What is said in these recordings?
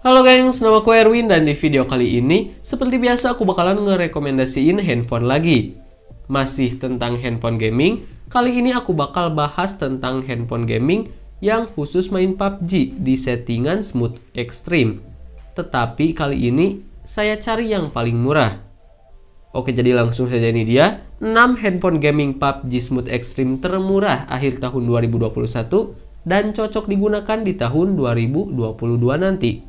Halo gengs, nama aku Erwin dan di video kali ini seperti biasa aku bakalan ngerekomendasiin handphone lagi. Masih tentang handphone gaming, kali ini aku bakal bahas tentang handphone gaming yang khusus main PUBG di settingan smooth extreme. Tetapi kali ini saya cari yang paling murah. Oke, jadi langsung saja ini dia 6 handphone gaming PUBG smooth extreme termurah akhir tahun 2021 dan cocok digunakan di tahun 2022 nanti.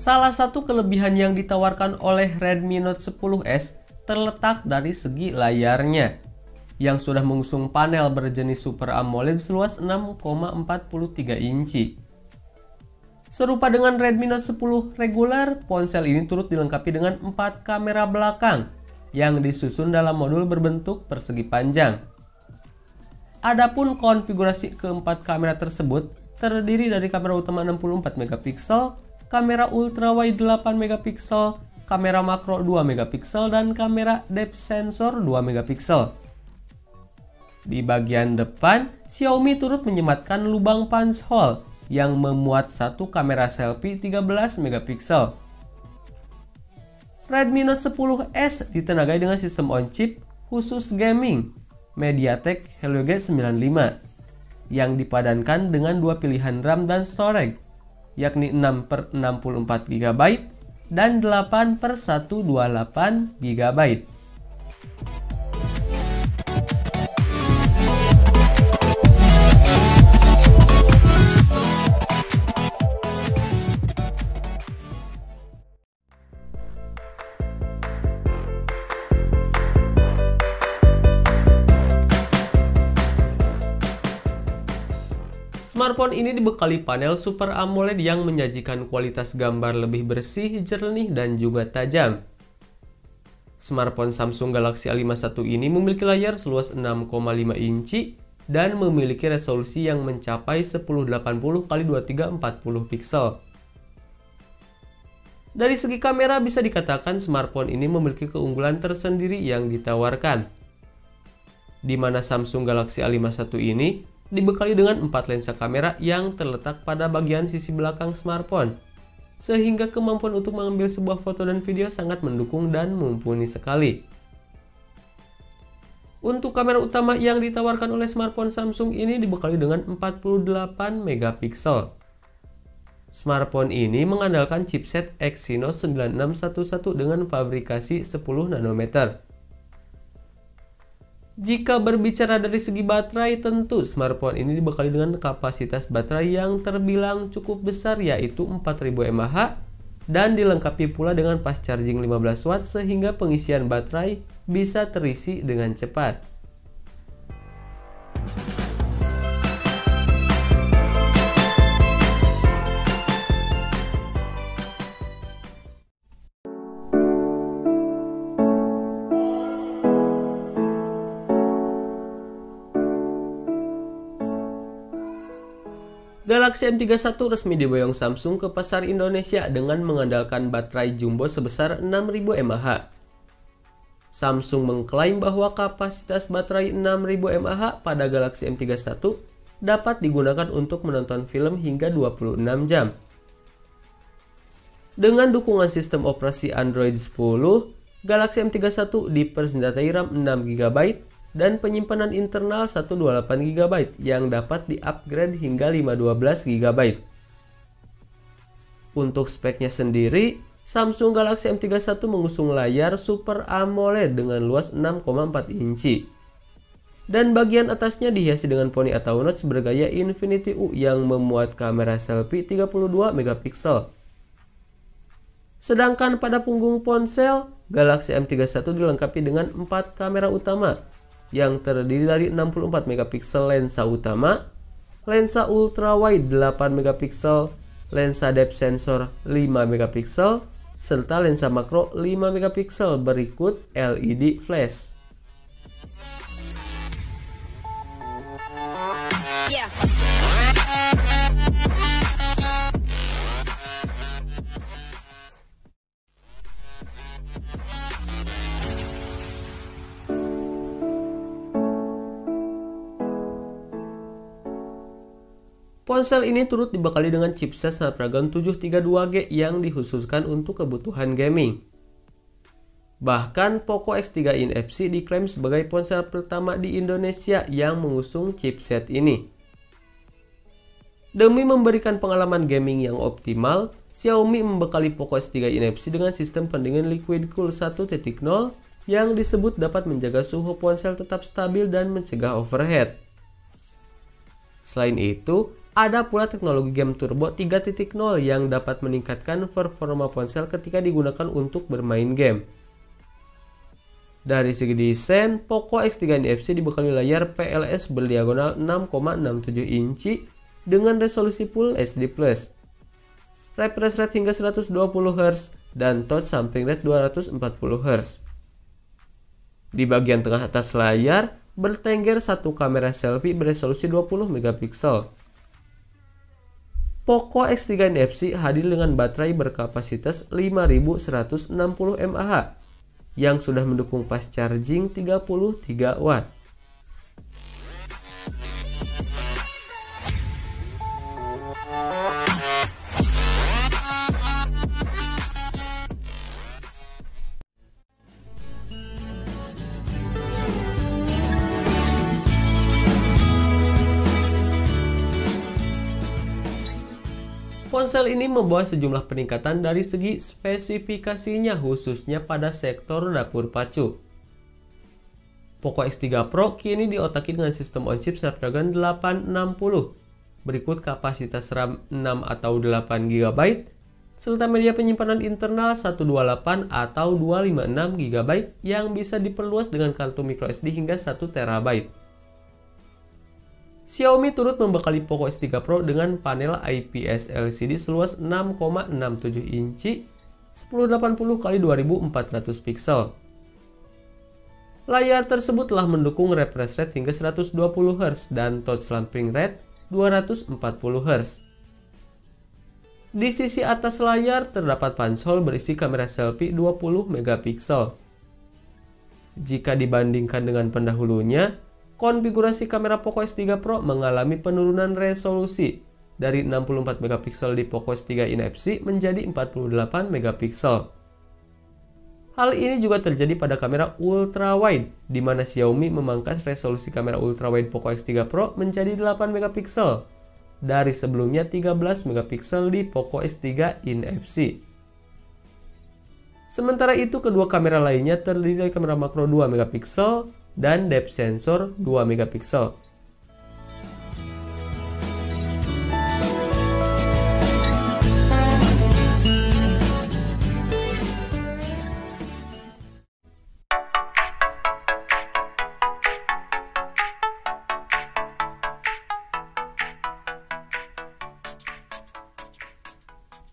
Salah satu kelebihan yang ditawarkan oleh Redmi Note 10S terletak dari segi layarnya yang sudah mengusung panel berjenis Super AMOLED seluas 6,43 inci. Serupa dengan Redmi Note 10 reguler, ponsel ini turut dilengkapi dengan 4 kamera belakang yang disusun dalam modul berbentuk persegi panjang. Adapun konfigurasi keempat kamera tersebut terdiri dari kamera utama 64 MP, kamera ultra wide 8 MP, kamera makro 2 MP, dan kamera depth sensor 2 MP. Di bagian depan, Xiaomi turut menyematkan lubang punch hole yang memuat satu kamera selfie 13 MP. Redmi Note 10S ditenagai dengan sistem on chip khusus gaming MediaTek Helio G95 yang dipadankan dengan dua pilihan RAM dan storage, yakni 6/64 GB dan 8/128 GB. Smartphone ini dibekali panel Super AMOLED yang menyajikan kualitas gambar lebih bersih, jernih, dan juga tajam. Smartphone Samsung Galaxy A51 ini memiliki layar seluas 6,5 inci dan memiliki resolusi yang mencapai 1080x2340 pixel. Dari segi kamera bisa dikatakan smartphone ini memiliki keunggulan tersendiri yang ditawarkan, di mana Samsung Galaxy A51 ini dibekali dengan 4 lensa kamera yang terletak pada bagian sisi belakang smartphone, sehingga kemampuan untuk mengambil sebuah foto dan video sangat mendukung dan mumpuni sekali. Untuk kamera utama yang ditawarkan oleh smartphone Samsung ini dibekali dengan 48 MP. Smartphone ini mengandalkan chipset Exynos 9611 dengan fabrikasi 10 nanometer. Jika berbicara dari segi baterai, tentu smartphone ini dibekali dengan kapasitas baterai yang terbilang cukup besar, yaitu 4000 mAh dan dilengkapi pula dengan fast charging 15 watt sehingga pengisian baterai bisa terisi dengan cepat. Galaxy M31 resmi diboyong Samsung ke pasar Indonesia dengan mengandalkan baterai jumbo sebesar 6000 mAh. Samsung mengklaim bahwa kapasitas baterai 6000 mAh pada Galaxy M31 dapat digunakan untuk menonton film hingga 26 jam. Dengan dukungan sistem operasi Android 10, Galaxy M31 dipersenjatai RAM 6 GB dan penyimpanan internal 128 GB yang dapat diupgrade hingga 512 GB. Untuk speknya sendiri, Samsung Galaxy M31 mengusung layar Super AMOLED dengan luas 6,4 inci. Dan bagian atasnya dihiasi dengan poni atau notch bergaya Infinity U yang memuat kamera selfie 32 MP. Sedangkan pada punggung ponsel, Galaxy M31 dilengkapi dengan 4 kamera utama yang terdiri dari 64 MP lensa utama, lensa ultra wide 8 MP, lensa depth sensor 5 MP, serta lensa makro 5 MP berikut LED flash. Ponsel ini turut dibekali dengan chipset Snapdragon 732G yang dikhususkan untuk kebutuhan gaming. Bahkan Poco X3 NFC diklaim sebagai ponsel pertama di Indonesia yang mengusung chipset ini. Demi memberikan pengalaman gaming yang optimal, Xiaomi membekali Poco X3 NFC dengan sistem pendingin Liquid Cool 1.0 yang disebut dapat menjaga suhu ponsel tetap stabil dan mencegah overheat. Selain itu, ada pula teknologi game Turbo 3.0 yang dapat meningkatkan performa ponsel ketika digunakan untuk bermain game. Dari segi desain, Poco X3 NFC dibekali layar PLS berdiagonal 6,67 inci dengan resolusi Full HD+, refresh rate hingga 120 Hz, dan touch sampling rate 240 Hz. Di bagian tengah atas layar, bertengger satu kamera selfie beresolusi 20 MP. Poco X3 NFC hadir dengan baterai berkapasitas 5160 mAh yang sudah mendukung fast charging 33 watt. Ponsel ini membawa sejumlah peningkatan dari segi spesifikasinya, khususnya pada sektor dapur pacu. Poco X3 Pro kini diotaki dengan sistem on-chip Snapdragon 860, berikut kapasitas RAM 6 atau 8 GB, serta media penyimpanan internal 128 atau 256 GB yang bisa diperluas dengan kartu microSD hingga 1 TB. Xiaomi turut membekali Poco X3 Pro dengan panel IPS LCD seluas 6,67 inci 1080x2400 pixel. Layar tersebut telah mendukung refresh rate hingga 120 Hz dan touch sampling rate 240 Hz. Di sisi atas layar terdapat pansel berisi kamera selfie 20 MP. Jika dibandingkan dengan pendahulunya, konfigurasi kamera Poco X3 Pro mengalami penurunan resolusi dari 64 MP di Poco X3 NFC menjadi 48 MP. Hal ini juga terjadi pada kamera ultrawide, di mana Xiaomi memangkas resolusi kamera ultrawide Poco X3 Pro menjadi 8 MP dari sebelumnya 13 MP di Poco X3 NFC. Sementara itu, kedua kamera lainnya terdiri dari kamera makro 2 MP dan depth sensor 2 MP.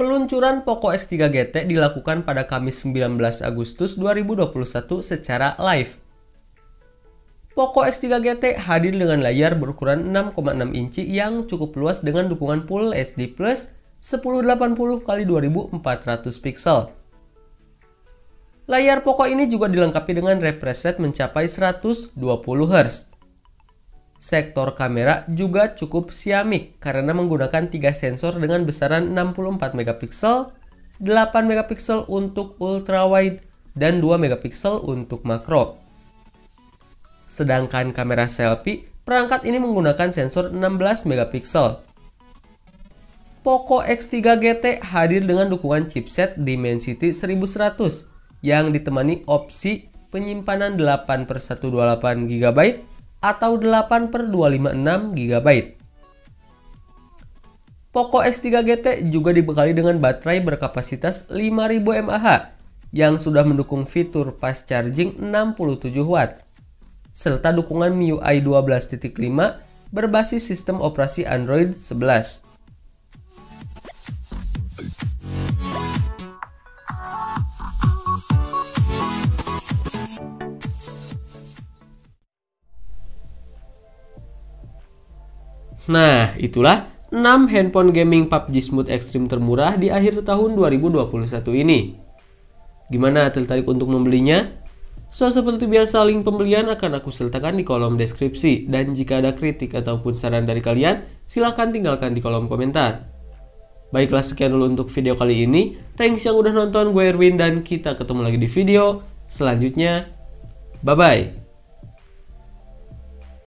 Peluncuran Poco X3 GT dilakukan pada Kamis 19 Agustus 2021 secara live. Poco X3 GT hadir dengan layar berukuran 6,6 inci yang cukup luas dengan dukungan Full HD+, 1080x2400 pixel. Layar Poco ini juga dilengkapi dengan refresh rate mencapai 120 Hz. Sektor kamera juga cukup ciamik karena menggunakan 3 sensor dengan besaran 64 MP, 8 MP untuk ultrawide, dan 2 MP untuk makro. Sedangkan kamera selfie, perangkat ini menggunakan sensor 16 MP. Poco X3 GT hadir dengan dukungan chipset Dimensity 1100 yang ditemani opsi penyimpanan 8/128 GB atau 8/256 GB. Poco X3 GT juga dibekali dengan baterai berkapasitas 5000 mAh yang sudah mendukung fitur fast charging 67 watt. Serta dukungan MIUI 12.5 berbasis sistem operasi Android 11. Nah, itulah 6 handphone gaming PUBG Smooth Extreme termurah di akhir tahun 2021 ini. Gimana, tertarik untuk membelinya? So, seperti biasa link pembelian akan aku sertakan di kolom deskripsi. Dan jika ada kritik ataupun saran dari kalian, silahkan tinggalkan di kolom komentar. Baiklah, sekian dulu untuk video kali ini. Thanks yang udah nonton, gue Erwin, dan kita ketemu lagi di video selanjutnya. Bye-bye.